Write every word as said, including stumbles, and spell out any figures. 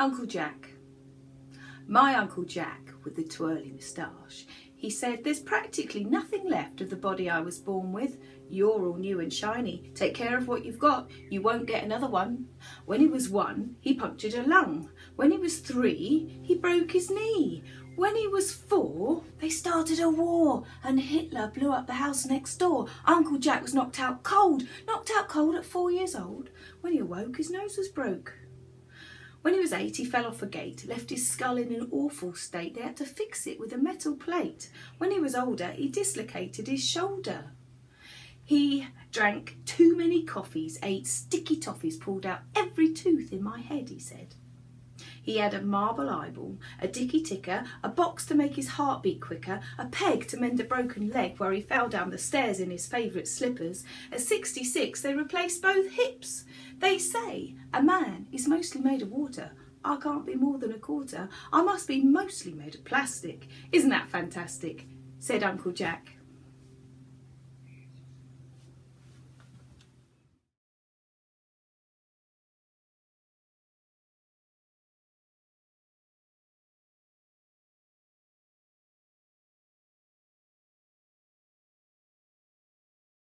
Uncle Jack. My Uncle Jack with the twirly moustache, he said, "There's practically nothing left of the body I was born with. You're all new and shiny. Take care of what you've got. You won't get another one." When he was one, he punctured a lung. When he was three, he broke his knee. When he was four, they started a war and Hitler blew up the house next door. Uncle Jack was knocked out cold, knocked out cold at four years old. When he awoke, his nose was broke. When he was eight, he fell off a gate, left his skull in an awful state. They had to fix it with a metal plate. When he was older, he dislocated his shoulder. He drank too many coffees, ate sticky toffees, pulled out every tooth in my head, he said. He had a marble eyeball, a dicky ticker, a box to make his heart beat quicker, a peg to mend a broken leg where he fell down the stairs in his favourite slippers. At sixty-six, they replaced both hips. They say a man is mostly made of water. I can't be more than a quarter. I must be mostly made of plastic. Isn't that fantastic? Said Uncle Jack.